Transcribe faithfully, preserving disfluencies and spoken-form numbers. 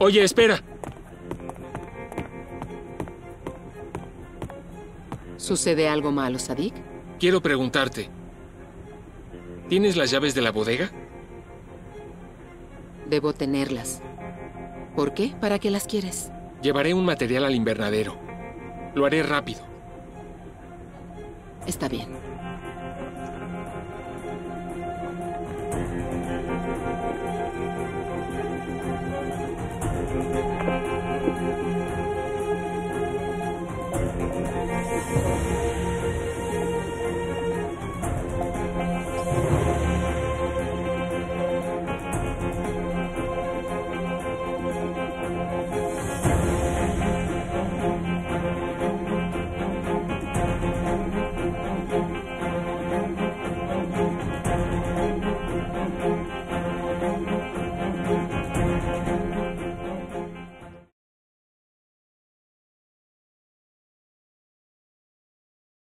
Oye, espera. ¿Sucede algo malo, Sadik? Quiero preguntarte. ¿Tienes las llaves de la bodega? Debo tenerlas. ¿Por qué? ¿Para qué las quieres? Llevaré un material al invernadero. Lo haré rápido. Está bien.